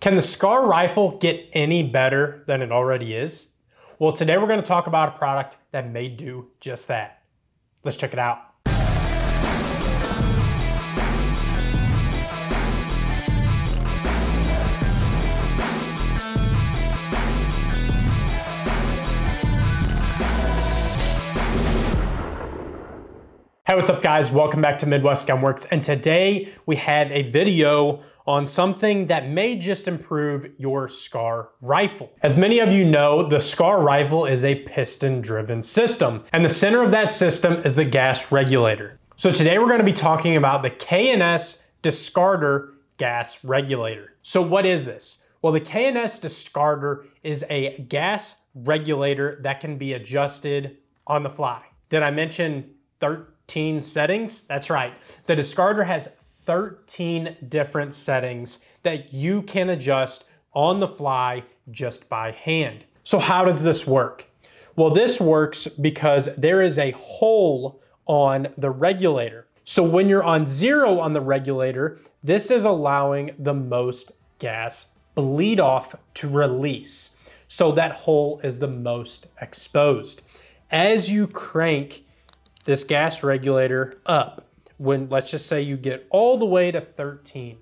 Can the SCAR rifle get any better than it already is? Well, today we're going to talk about a product that may do just that. Let's check it out. Hey, what's up guys? Welcome back to Midwest Gun Works, and today we have a video on something that may just improve your SCAR rifle. As many of you know, the SCAR rifle is a piston-driven system, and the center of that system is the gas regulator. So today we're going to be talking about the KNS DiSCARder gas regulator. So what is this? Well, the KNS DiSCARder is a gas regulator that can be adjusted on the fly. Did I mention 13 settings? That's right. The DiSCARder has 13 different settings that you can adjust on the fly just by hand. So how does this work? Well, this works because there is a hole on the regulator. So when you're on zero on the regulator, this is allowing the most gas bleed off to release. So that hole is the most exposed. As you crank this gas regulator up, when let's just say you get all the way to 13,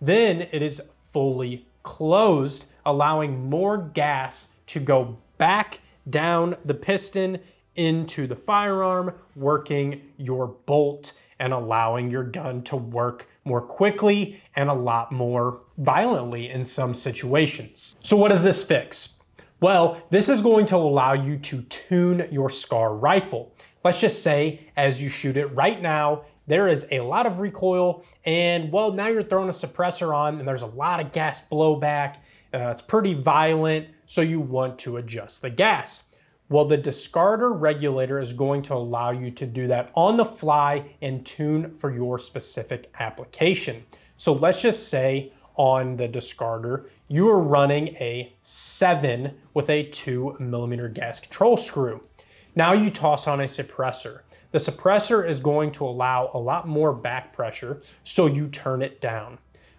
then it is fully closed, allowing more gas to go back down the piston into the firearm, working your bolt and allowing your gun to work more quickly and a lot more violently in some situations. So what does this fix? Well, this is going to allow you to tune your SCAR rifle. Let's just say as you shoot it right now, there is a lot of recoil, and well, now you're throwing a suppressor on and there's a lot of gas blowback. It's pretty violent, so you want to adjust the gas. Well, the DiSCARder regulator is going to allow you to do that on the fly and tune for your specific application. So let's just say on the DiSCARder, you are running a 7 with a 2mm gas control screw. Now you toss on a suppressor. The suppressor is going to allow a lot more back pressure, so you turn it down.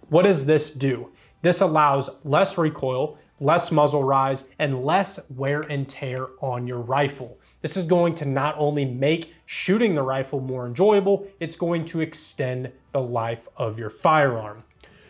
What does this do? This allows less recoil, less muzzle rise, and less wear and tear on your rifle. This is going to not only make shooting the rifle more enjoyable, it's going to extend the life of your firearm.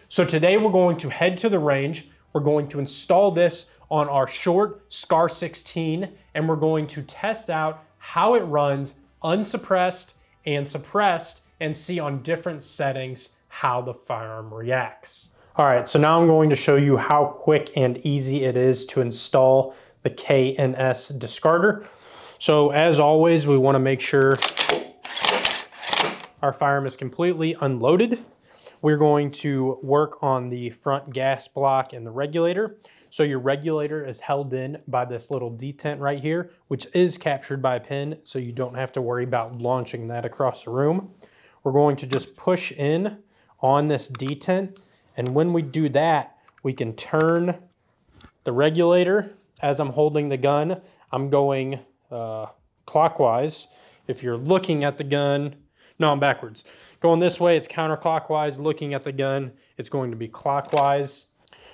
So today we're going to head to the range. We're going to install this on our short SCAR 16, and we're going to test out how it runs unsuppressed and suppressed and see on different settings how the firearm reacts. All right, so now I'm going to show you how quick and easy it is to install the KNS DiSCARder. So as always, we want to make sure our firearm is completely unloaded. We're going to work on the front gas block and the regulator. So your regulator is held in by this little detent right here, which is captured by a pin, so you don't have to worry about launching that across the room. We're going to just push in on this detent, and when we do that, we can turn the regulator. As I'm holding the gun, I'm going clockwise. If you're looking at the gun, no, I'm backwards. Going this way, it's counterclockwise. Looking at the gun, it's going to be clockwise.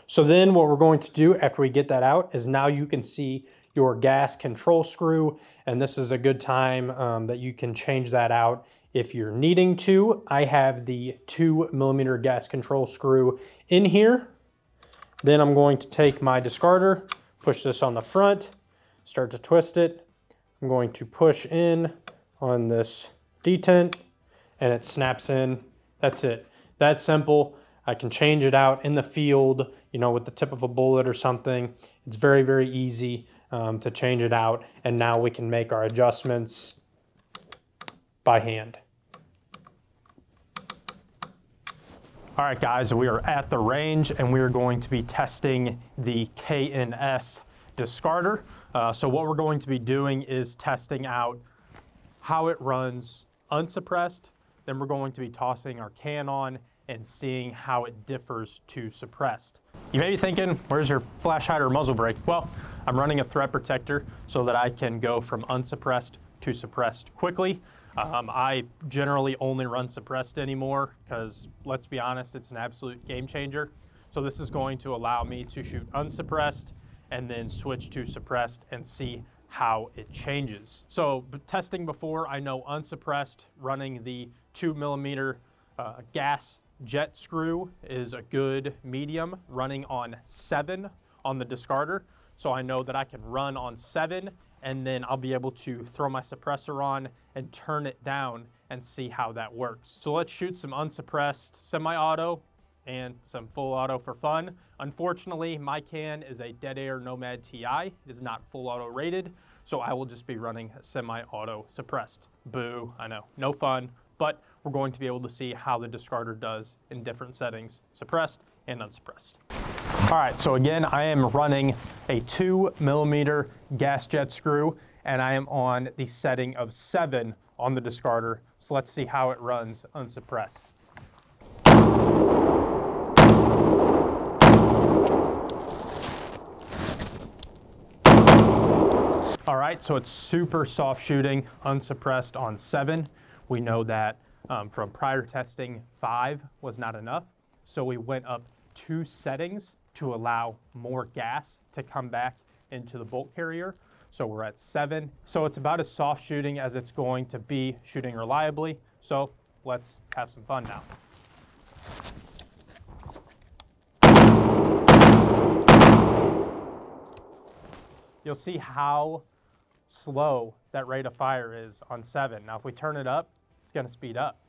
So then what we're going to do after we get that out is now you can see your gas control screw, and this is a good time that you can change that out if you're needing to. I have the 2mm gas control screw in here. Then I'm going to take my DiSCARder, push this on the front, start to twist it. I'm going to push in on this detent, and it snaps in. That's it. That's simple. I can change it out in the field, you know, with the tip of a bullet or something. It's very, very easy to change it out. And now we can make our adjustments by hand. All right, guys, we are at the range and we are going to be testing the KNS DiSCARder. So what we're going to be doing is testing out how it runs unsuppressed. Then we're going to be tossing our can on and seeing how it differs to suppressed. You may be thinking, where's your flash hider muzzle brake? Well, I'm running a threat protector so that I can go from unsuppressed to suppressed quickly. I generally only run suppressed anymore because, let's be honest, it's an absolute game changer. So this is going to allow me to shoot unsuppressed and then switch to suppressed and see how it changes. So testing before, I know unsuppressed running the 2mm gas jet screw is a good medium, running on 7 on the DiSCARder. So I know that I can run on 7 and then I'll be able to throw my suppressor on and turn it down and see how that works. So let's shoot some unsuppressed semi-auto and some full auto for fun. Unfortunately, my can is a Dead Air Nomad TI. It is not full auto rated, so I will just be running semi-auto suppressed. Boo, I know, no fun, but we're going to be able to see how the DiSCARder does in different settings, suppressed and unsuppressed. All right, so again, I am running a 2mm gas jet screw, and I am on the setting of 7 on the DiSCARder, so let's see how it runs unsuppressed. All right, so it's super soft shooting, unsuppressed on 7. We know that from prior testing, 5 was not enough, so we went up 2 settings to allow more gas to come back into the bolt carrier. So we're at 7. So it's about as soft shooting as it's going to be shooting reliably. So let's have some fun now. You'll see how slow that rate of fire is on 7. Now if we turn it up, it's gonna speed up.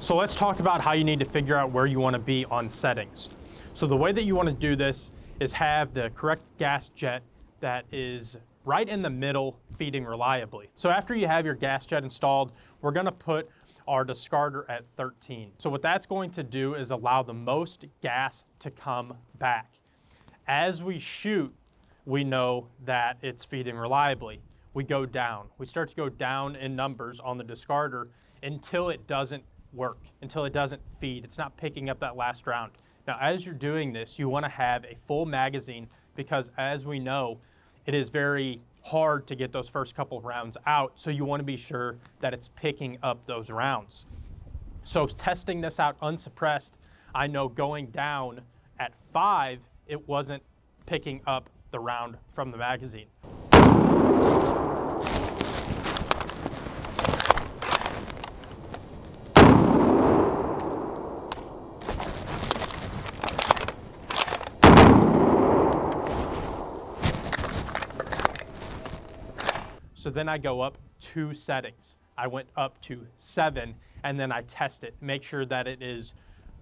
So let's talk about how you need to figure out where you want to be on settings. So the way that you want to do this is have the correct gas jet that is right in the middle feeding reliably. So after you have your gas jet installed, we're going to put our DiSCARder at 13. So what that's going to do is allow the most gas to come back. As we shoot, we know that it's feeding reliably. We go down. We start to go down in numbers on the DiSCARder until it doesn't work, until it doesn't feed. It's not picking up that last round. Now, as you're doing this, you want to have a full magazine because, as we know, it is very hard to get those first couple rounds out, so you want to be sure that it's picking up those rounds. So testing this out unsuppressed, I know going down at 5, it wasn't picking up the round from the magazine. So then I go up 2 settings. I went up to 7 and then I test it, make sure that it is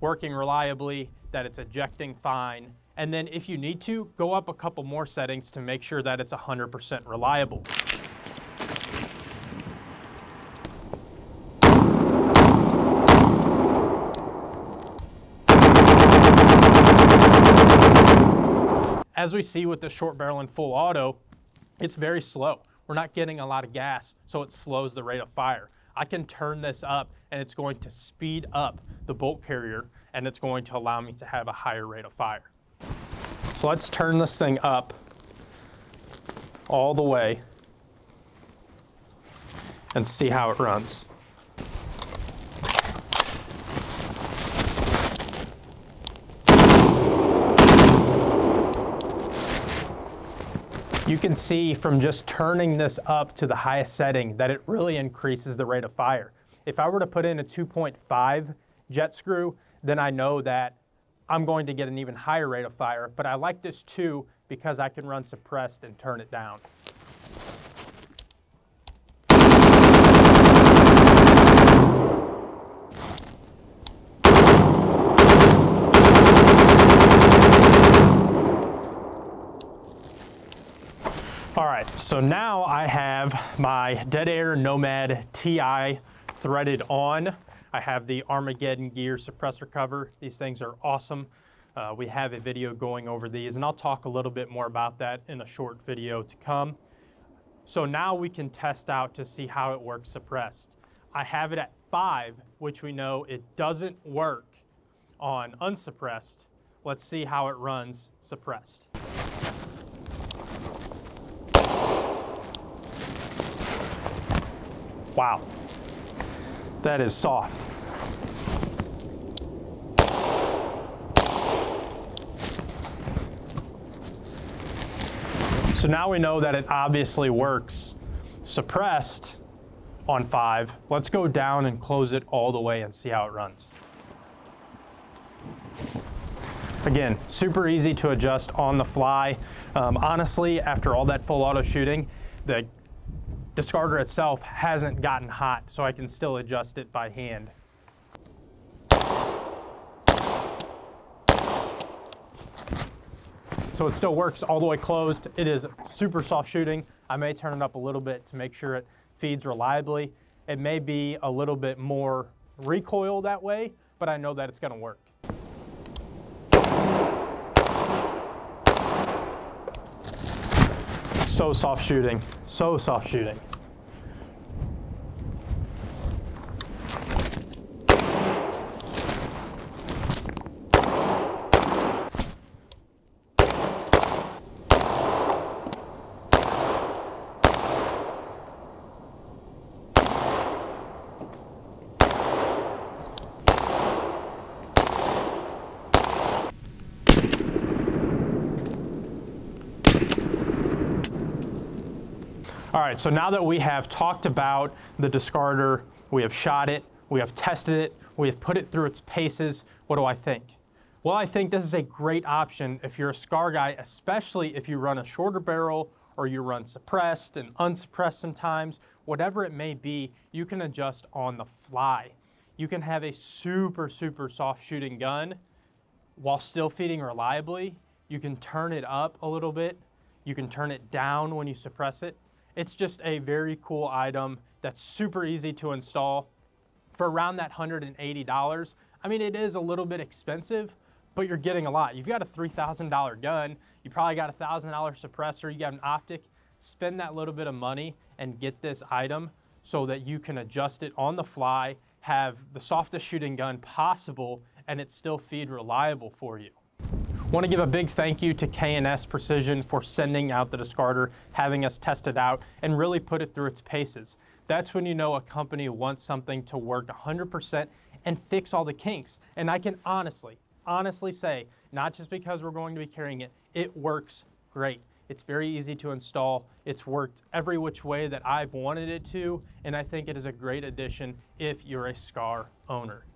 working reliably, that it's ejecting fine. And then if you need to, go up a couple more settings to make sure that it's 100% reliable. As we see with the short barrel and full auto, it's very slow. We're not getting a lot of gas, so it slows the rate of fire. I can turn this up and it's going to speed up the bolt carrier and it's going to allow me to have a higher rate of fire. So let's turn this thing up all the way and see how it runs. You can see from just turning this up to the highest setting that it really increases the rate of fire. If I were to put in a 2.5 jet screw, then I know that I'm going to get an even higher rate of fire, but I like this 2 because I can run suppressed and turn it down. All right, so now I have my Dead Air Nomad TI threaded on. I have the Armageddon Gear suppressor cover. These things are awesome. We have a video going over these, and I'll talk a little bit more about that in a short video to come. So now we can test out to see how it works suppressed. I have it at 5, which we know it doesn't work on unsuppressed, Let's see how it runs suppressed. Wow, that is soft. So now we know that it obviously works suppressed on 5. Let's go down and close it all the way and see how it runs. Again, super easy to adjust on the fly. Honestly, after all that full auto shooting, the DiSCARder itself hasn't gotten hot, so I can still adjust it by hand. So it still works all the way closed. It is super soft shooting. I may turn it up a little bit to make sure it feeds reliably. It may be a little bit more recoil that way, but I know that it's gonna work. So soft shooting, so soft shooting. All right, so now that we have talked about the DiSCARder, we have shot it, we have tested it, we have put it through its paces, what do I think? Well, I think this is a great option if you're a Scar guy, especially if you run a shorter barrel or you run suppressed and unsuppressed sometimes, whatever it may be, you can adjust on the fly. You can have a super, super soft shooting gun while still feeding reliably. You can turn it up a little bit. You can turn it down when you suppress it. It's just a very cool item that's super easy to install for around that $180. I mean, it is a little bit expensive, but you're getting a lot. You've got a $3,000 gun. You probably got a $1,000 suppressor. You got an optic. Spend that little bit of money and get this item so that you can adjust it on the fly, have the softest shooting gun possible, and it still feed reliable for you. Want to give a big thank you to KNS Precision for sending out the DiSCARder, having us test it out, and really put it through its paces. That's when you know a company wants something to work 100% and fix all the kinks. And I can honestly say, not just because we're going to be carrying it, it works great. It's very easy to install. It's worked every which way that I've wanted it to, and I think it is a great addition if you're a Scar owner.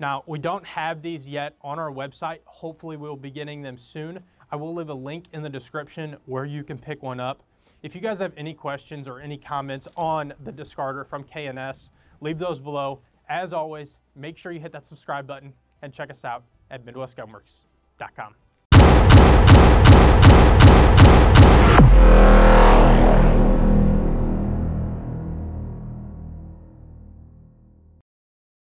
Now, we don't have these yet on our website. Hopefully we'll be getting them soon. I will leave a link in the description where you can pick one up. If you guys have any questions or any comments on the DiSCARder from KNS, leave those below. As always, make sure you hit that subscribe button and check us out at MidwestGunWorks.com.